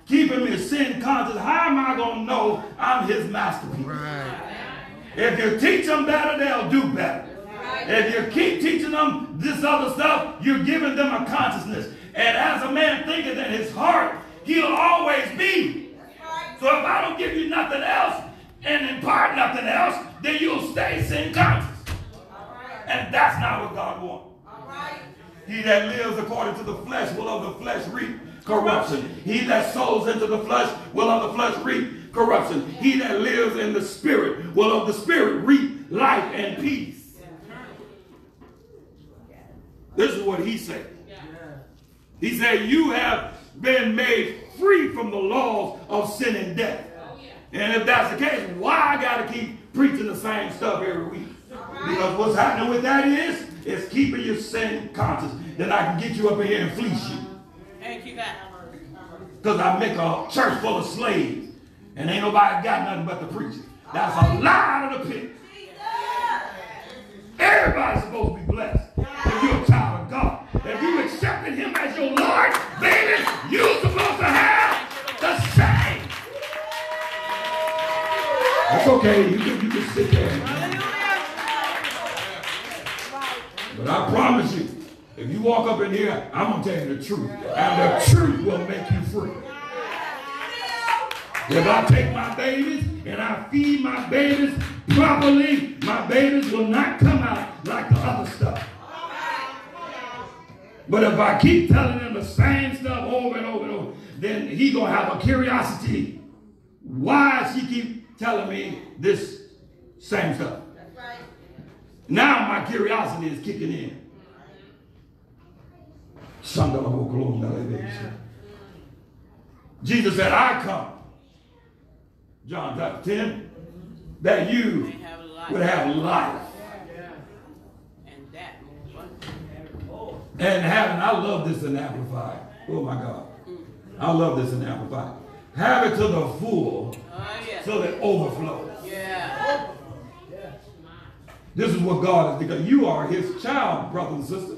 keeping me sin conscious, how am I going to know I'm his masterpiece? Right. If you teach them better, they'll do better. Right. If you keep teaching them this other stuff, you're giving them a consciousness. And as a man thinketh in his heart, he'll always be. Right. So if I don't give you nothing else and impart nothing else, then you'll stay sin conscious. Right. And that's not what God wants. All right. He that lives according to the flesh will of the flesh reap corruption. He that sows into the flesh will of the flesh reap corruption. He that lives in the spirit will of the spirit reap life and peace. This is what he said. He said, you have been made free from the laws of sin and death. And if that's the case, why I got to keep preaching the same stuff every week? Because what's happening with that is, it's keeping you sin conscious. Then I can get you up in here and fleece you. Thank you. Because I make a church full of slaves and ain't nobody got nothing but the preacher. That's a lie out of the pit. Everybody's supposed to be blessed if you're a child of God. If you accepted him as your Lord, baby, you're supposed to have the same. That's okay. You can, you can sit there. But I promise you, if you walk up in here, I'm going to tell you the truth. And the truth will make you free. If I take my babies and I feed my babies properly, my babies will not come out like the other stuff. But if I keep telling them the same stuff over and over and over, then he going to have a curiosity. Why does she keep telling me this same stuff? Now my curiosity is kicking in. Jesus said, I come, John chapter ten, that you would have life. And having, I love this in Amplified. Oh my God. I love this in Amplified. Have it to the full so that it overflows. This is what God is, because you are his child, brother and sister.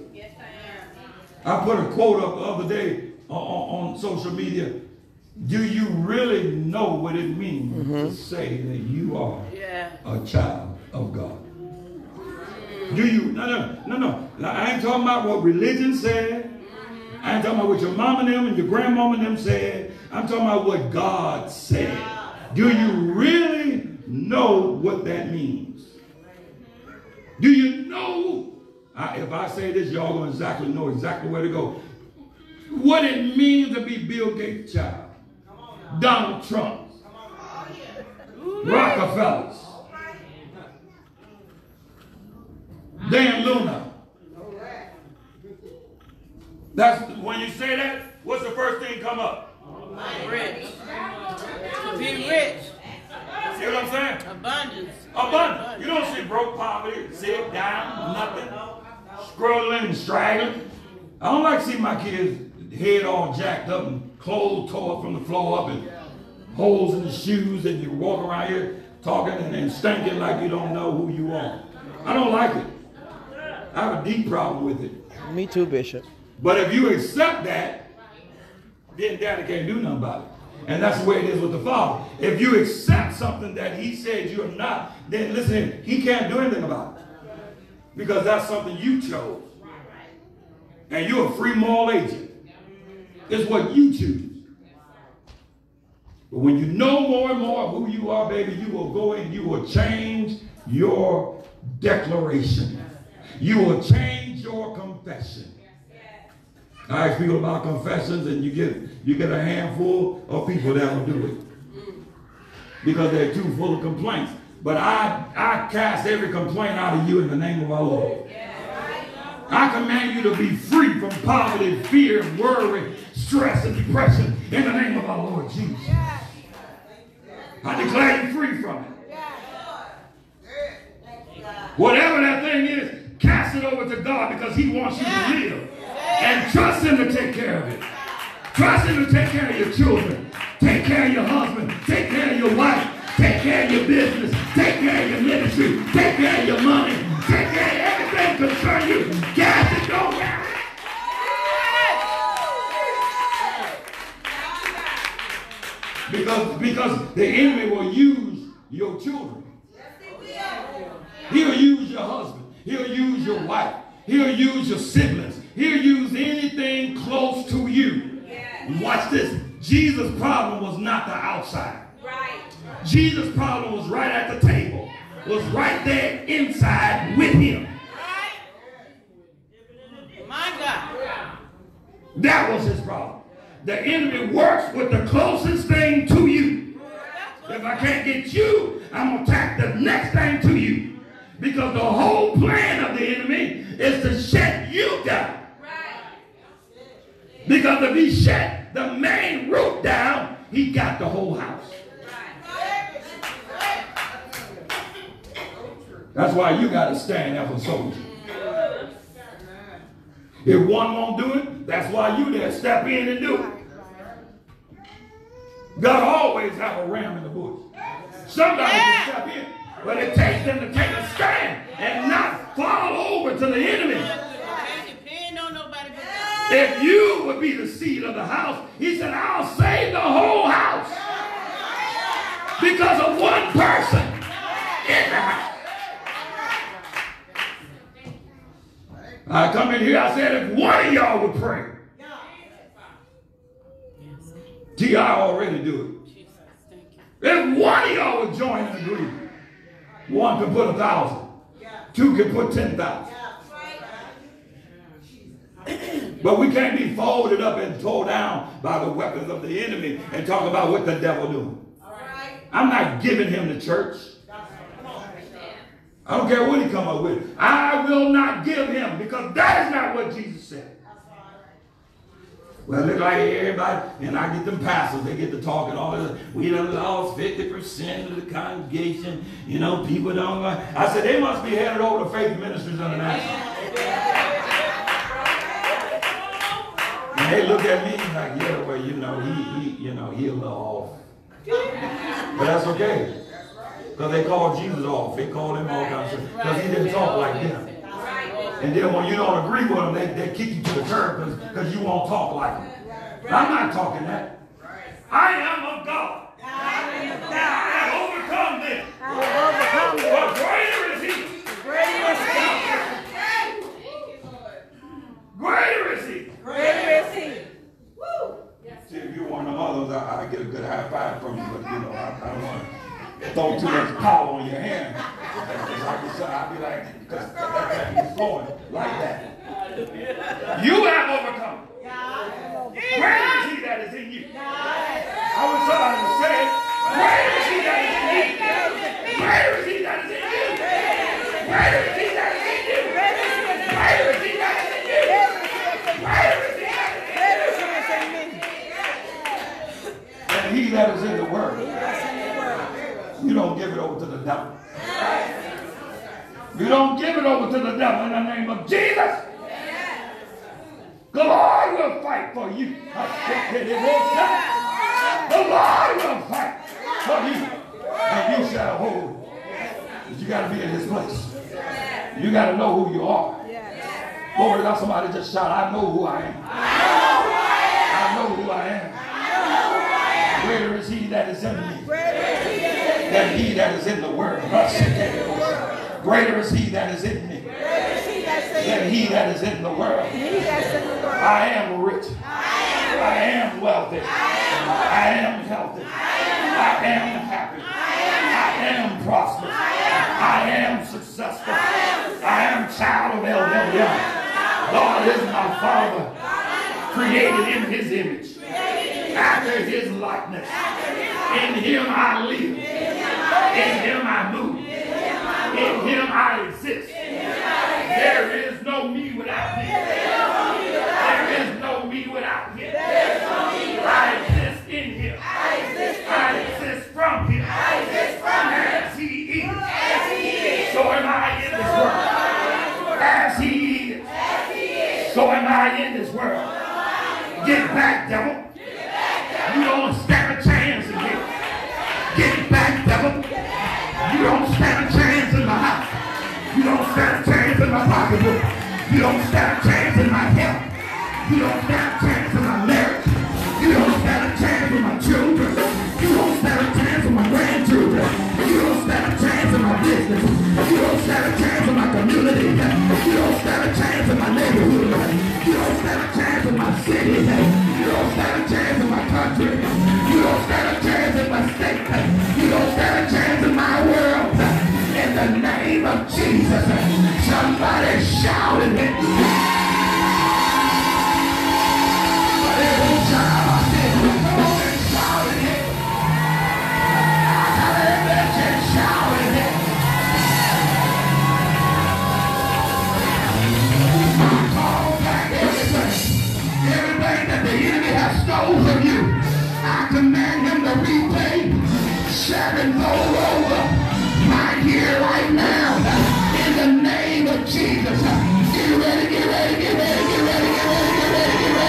I put a quote up the other day on, on social media. Do you really know what it means mm -hmm. to say that you are yeah. a child of God? Do you? No, no, no, no. I ain't talking about what religion said. I ain't talking about what your mom and them and your grandmama and them said. I'm talking about what God said. Do you really know what that means? Do you know? I, if I say this, y'all gonna exactly know exactly where to go. What it means to be Bill Gates' child, Donald Trump, oh, yeah. Rockefellers, oh, right. Dan Luna. Right. That's when you say that. What's the first thing come up? Right. Rich. To be rich. See what I'm saying? Abundance. Abundance. You don't see broke, poverty, sit down, nothing. Scrolling and straggling. I don't like to see my kids head all jacked up and clothes tore up from the floor up and holes in the shoes, and you walk around here talking and, and stinking like you don't know who you are. I don't like it. I have a deep problem with it. Me too, Bishop. But if you accept that, then daddy can't do nothing about it. And that's the way it is with the Father. If you accept something that he said you're not, then listen, he can't do anything about it. Because that's something you chose. And you're a free moral agent. It's what you choose. But when you know more and more of who you are, baby, you will go in and you will change your declaration. You will change your confession. I ask people about confessions, and you get you get a handful of people that will do it. Because they're too full of complaints. But I, I cast every complaint out of you in the name of our Lord. I command you to be free from poverty, fear, worry, stress, and depression in the name of our Lord Jesus. I declare you free from it. Whatever that thing is, cast it over to God, because he wants you to live. And trust him to take care of it. Trust him to take care of your children. Take care of your husband. Take care of your wife. Take care of your business. Take care of your ministry. Take care of your money. Take care of everything concerning you. Cast it over. Because, because the enemy will use your children. He'll use your husband. He'll use your wife. He'll use your siblings. He'll use anything close to you. Watch this. Jesus' problem was not the outside. Jesus' problem was right at the table, was right there inside with him. My God. That was his problem. The enemy works with the closest thing to you. If I can't get you, I'm going to attack the next thing to you. Because the whole plan of the enemy is to shut you down. Because if he shut the main root down, he got the whole house. That's why you got to stand up for soldier. If one won't do it, That's why you there. Step in and do it. God always have a ram in the bush. Somebody can step in, but it takes them to take a stand and not fall over to the enemy. If you would be the seed of the house, he said, I'll save the whole house because of one person in the house. I come in here, I said, if one of y'all would pray. T I already do it. If one of y'all would join and agree, one can put a thousand, two can put ten thousand. But we can't be folded up and tore down by the weapons of the enemy and talk about what the devil doing. I'm not giving him the church. I don't care what he come up with. I will not give him, because that is not what Jesus said. Well, it look like everybody, and I get them pastors, they get to talking all this. We done lost fifty percent of the congregation. You know, people don't like. I said, they must be headed over to Faith Ministries International. And they look at me like, yeah, well, you know, he, he you know, he a little off. But that's okay. Because they called Jesus off. They called him all kinds of stuff. Because he didn't talk like them. And then when you don't agree with them, they, they kick you to the curb because you won't talk like them. I'm not talking that. I am of God. I overcome them. But greater is he. Greater is he. Greater is he. See, if you're one of the others, I, I get a good high five from you, but you know, I, I don't want to throw too much power on your hand. I'd be like, because that thing is going like that. You have overcome. Greater is he that is in you. I want somebody to say, greater is he that is in you. Greater is he that is in you. Greater is he that is in you. Greater is he that is in you. Greater is he that is in you. And he that is in the word. You don't give it over to the devil. You don't give it over to the devil in the name of Jesus. The Lord will fight for you. The Lord will fight for you. And you shall hold. But you got to be in his place. You got to know who you are. Glory to God, somebody just shout, I know who I am. I know who I am. Greater is he that is in me than he that is in the world. Greater is he that is in me than he that is in the world. I am rich. I am wealthy. I am healthy. I am happy. I am prosperous. I am successful. I am child of El Young. God is my Father, created in his image, after his likeness. In him I live. In him I move. In him I exist. There is no me without him. There is no me without him. I exist in him. I exist from him. As he is, so am I in this world. As he is, so am I in this world. Get back, devil. You don't stand a chance again. Get back, devil. You don't stand a chance in my house. You don't stand a chance in my pocketbook. You don't stand a chance in my health. You don't stand a chance in my marriage. You don't stand a chance with my children. You don't stand a chance with my grandchildren. You don't stand a chance in my business. You don't stand a chance in my community. You don't stand a chance in my neighborhood. You don't stand a chance in my city. You don't stand a chance in my country. You don't stand a chance in my state. You don't stand a chance in my world. In the name of Jesus, somebody shouted it. But it was time I said, come on and shout it. I got a bitch and shouted it. I call back everything. Everything that the enemy has stole from you, I command him to repay. Seven fold over right here, right now, in the name of Jesus. Get ready, get ready, get ready, get ready, get ready, get ready, get ready.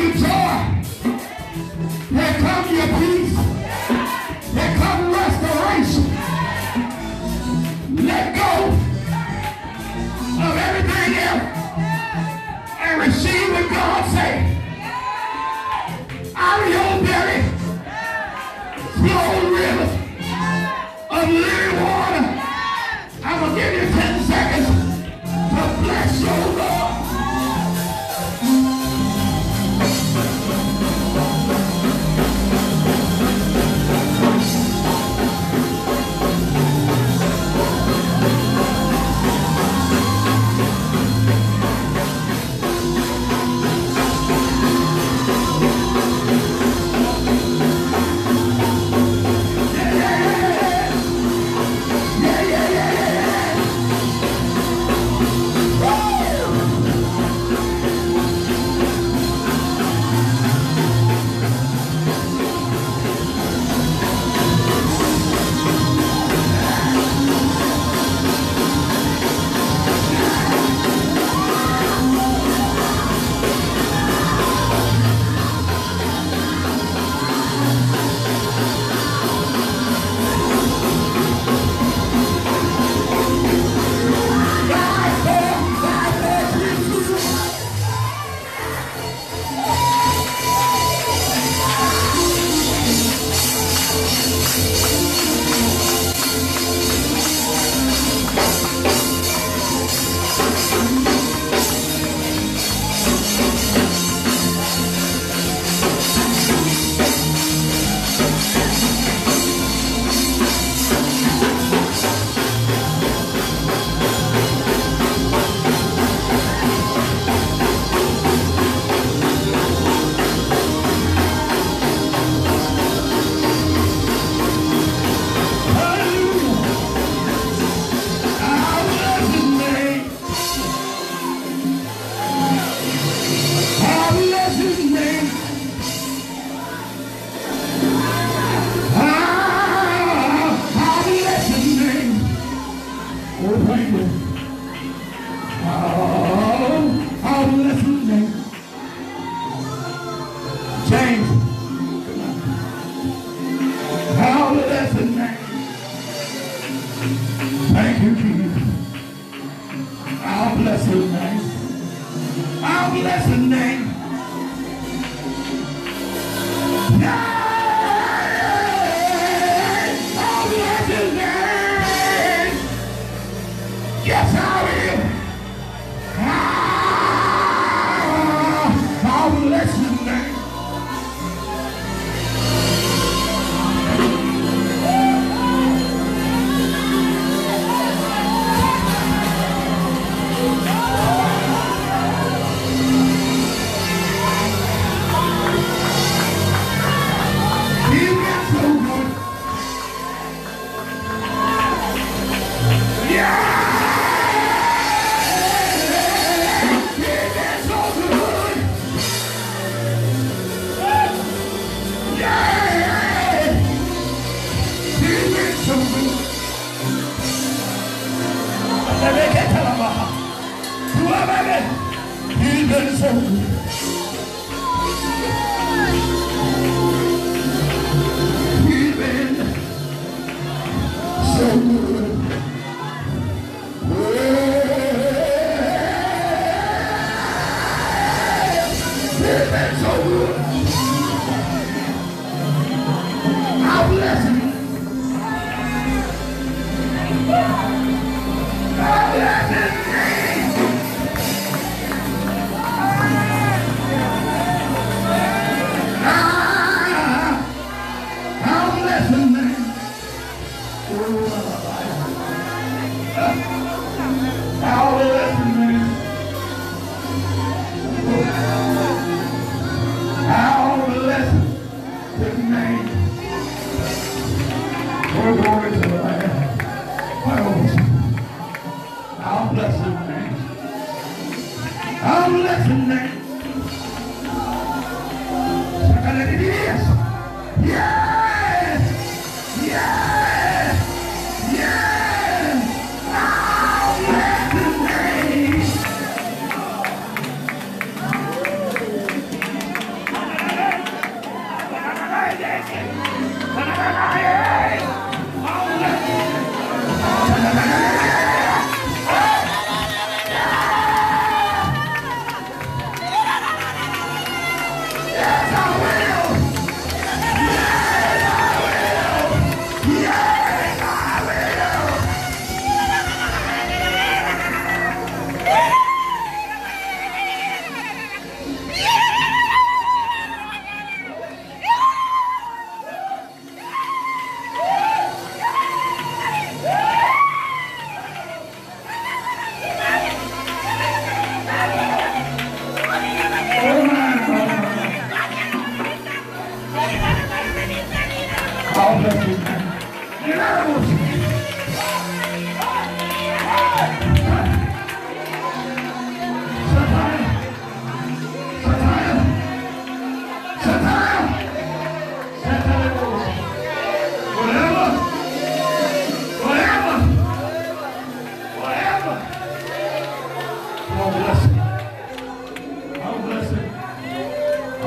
come your joy. Here come your peace. Here come restoration. Let go of everything else and receive what God says. Out of your belly flow rivers of living water. I'm going to give you ten seconds to bless your Lord.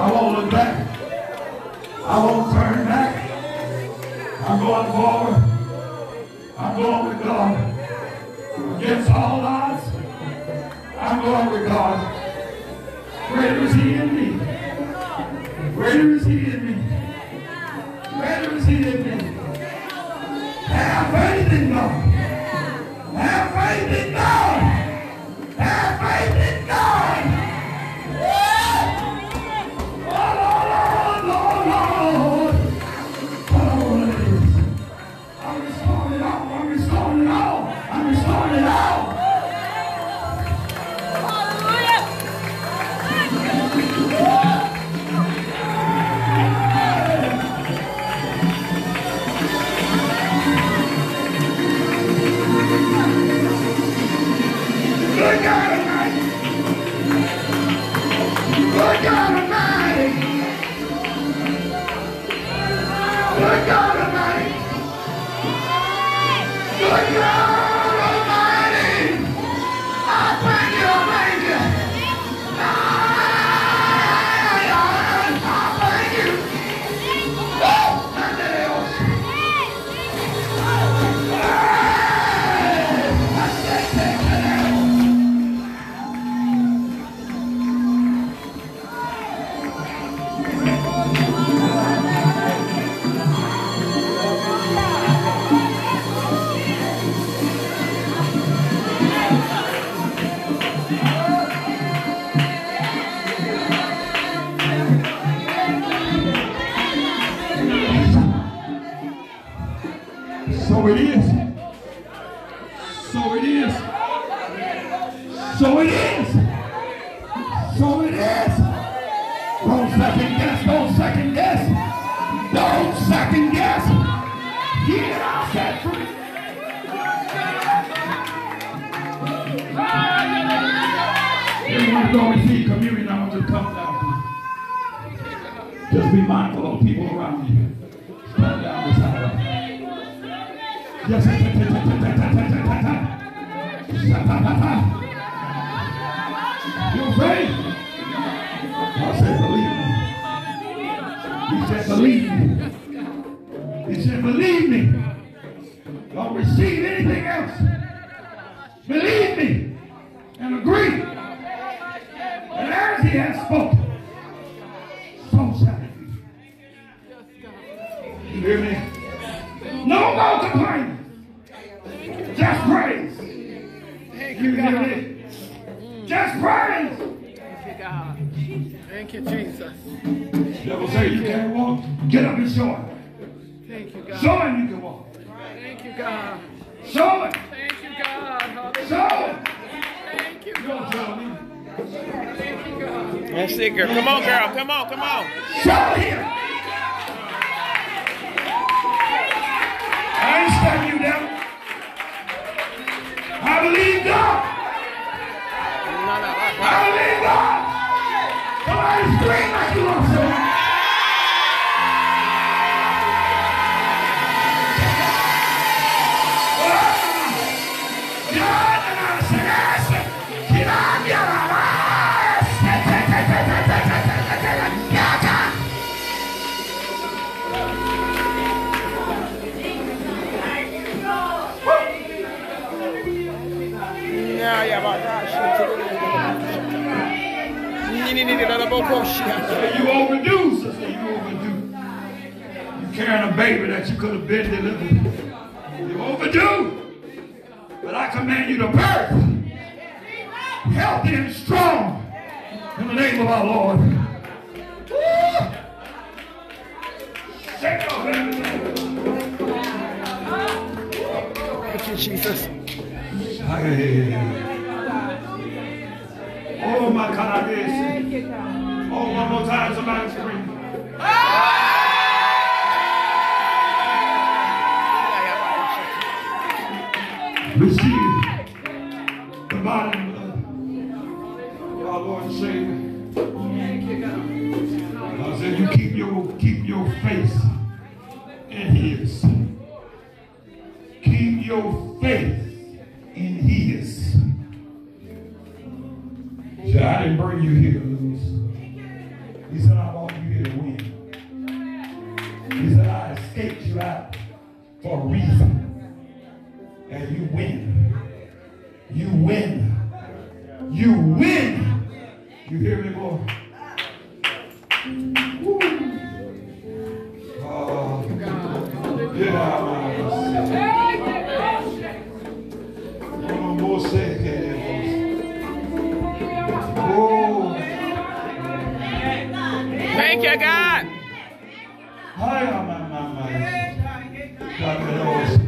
I won't look back. I won't turn back. I'm going forward. I'm going with God. Against all odds, I'm going with God. Greater is He in me. Greater is He in me. Greater is He in me. Have faith in God. Have faith in God. Have faith in God. So it is. So it is. So it is. So it is. Don't second guess. Don't second guess. Don't second guess. Get out set free. Everyone go receive communion. I want you to come down. Just be mindful of people around you. Stand down this hour. Yes, ta ta ta ta ta ta ta ta. Ta ta ta ta. Your faith. I said believe me. He said believe me. He said believe me. Don't receive anything else. Believe me and agree. And as He has spoken, so shall it be. You hear me? No more complaining. Just praise. Thank you, God. Just praise. Thank you, God. Thank you, Jesus. Devil say you can't walk. Get up and show him. Thank you, God. Show him you can walk. Thank you, God. Show him. Thank you, God. Show him. Thank you, God. Thank you, God. That's it, girl. Come on, girl. Come on, come on. Show him. I ain't stuck you down. I believe God. No, no, no, no. I believe God. Somebody scream like you want to. God, and I said, I said, can I get a You overdue, sister. You overdue. You're carrying a baby that you could have been delivered. You overdue. But I command you to birth healthy and strong in the name of our Lord. Woo! Shake your hand. Thank you, Jesus. Oh my God, I did. Oh, one more time, somebody scream. Receive the body and blood of our Lord and Savior. I said, you keep your keep your faith in His. Keep your faith in His. I didn't bring you here, Louise. He said, I want you here to win. He said, I escaped you out for a reason. And you win. You win. You win. You hear me, boy? Woo. Oh, get out of my house. Thank you, God. Hi, my my my. God knows.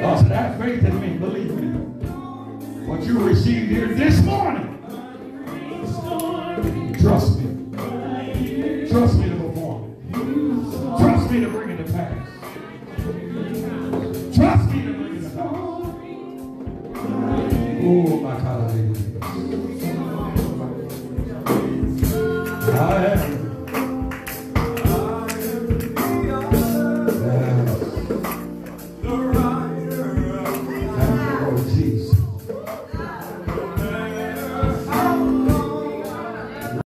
God said, have faith in me, believe me. What you received here this morning,